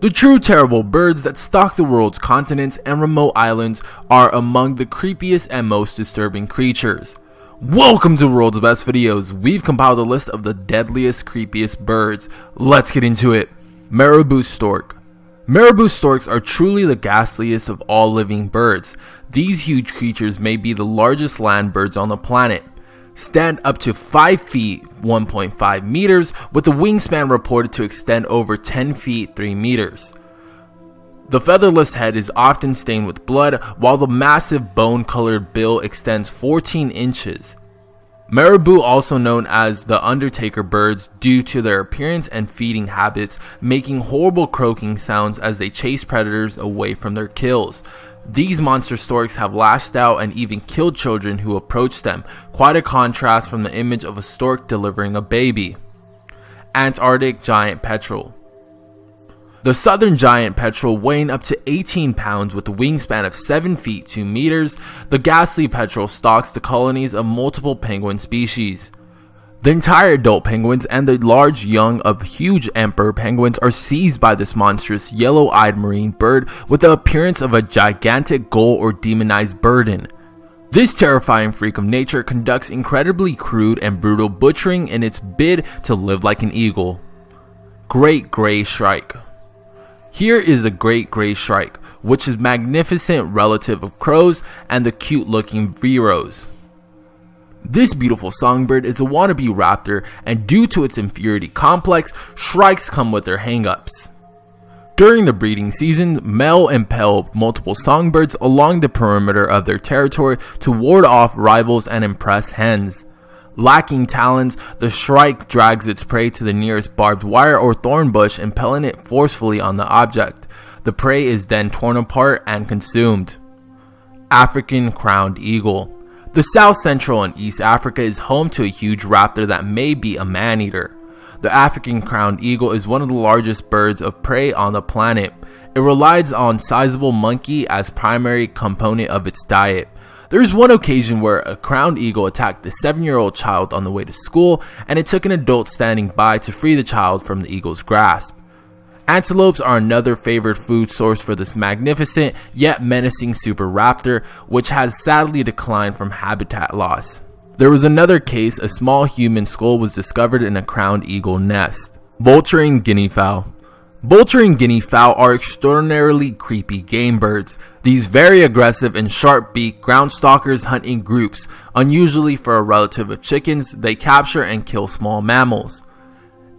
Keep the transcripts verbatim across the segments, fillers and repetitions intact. The true terrible birds that stalk the world's continents and remote islands are among the creepiest and most disturbing creatures. Welcome to World's Best Videos. We've compiled a list of the deadliest, creepiest birds. Let's get into it. Marabou Stork. Marabou storks are truly the ghastliest of all living birds. These huge creatures may be the largest land birds on the planet. Stand up to five feet, one point five meters, with a wingspan reported to extend over ten feet, three meters. The featherless head is often stained with blood, while the massive bone-colored bill extends fourteen inches. Marabou, also known as the Undertaker birds due to their appearance and feeding habits, making horrible croaking sounds as they chase predators away from their kills. These monster storks have lashed out and even killed children who approached them, quite a contrast from the image of a stork delivering a baby. Antarctic Giant Petrel. The southern giant petrel, weighing up to eighteen pounds with a wingspan of seven feet two meters, the ghastly petrel stalks the colonies of multiple penguin species. The entire adult penguins and the large young of huge emperor penguins are seized by this monstrous yellow-eyed marine bird with the appearance of a gigantic gull or demonized burden. This terrifying freak of nature conducts incredibly crude and brutal butchering in its bid to live like an eagle. Great Grey Shrike. Here is the Great Grey Shrike, which is a magnificent relative of crows and the cute-looking vireos. This beautiful songbird is a wannabe raptor, and due to its inferiority complex, shrikes come with their hang-ups. During the breeding season, male impel multiple songbirds along the perimeter of their territory to ward off rivals and impress hens. Lacking talons, the shrike drags its prey to the nearest barbed wire or thorn bush, impelling it forcefully on the object. The prey is then torn apart and consumed. African Crowned Eagle. The South Central and East Africa is home to a huge raptor that may be a man-eater. The African crowned eagle is one of the largest birds of prey on the planet. It relies on sizable monkey as primary component of its diet. There is one occasion where a crowned eagle attacked the seven-year-old child on the way to school, and it took an adult standing by to free the child from the eagle's grasp. Antelopes are another favorite food source for this magnificent yet menacing super raptor, which has sadly declined from habitat loss. There was another case, a small human skull was discovered in a crowned eagle nest. Vulturine guinea fowl. Vulturine guinea fowl are extraordinarily creepy game birds. These very aggressive and sharp-beaked ground stalkers hunt in groups, unusually for a relative of chickens. They capture and kill small mammals.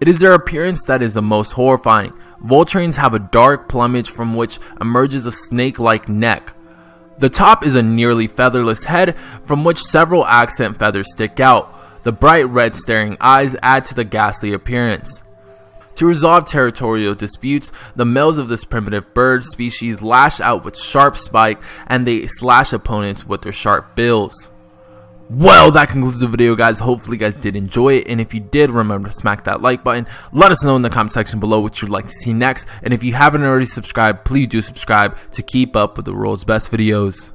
It is their appearance that is the most horrifying. Vulturines have a dark plumage from which emerges a snake-like neck. The top is a nearly featherless head from which several accent feathers stick out. The bright red staring eyes add to the ghastly appearance. To resolve territorial disputes, the males of this primitive bird species lash out with sharp spikes, and they slash opponents with their sharp bills. Well, that concludes the video, guys. Hopefully you guys did enjoy it, and if you did, remember to smack that like button. Let us know in the comment section below what you'd like to see next, and if you haven't already subscribed, please do subscribe to keep up with the world's best videos.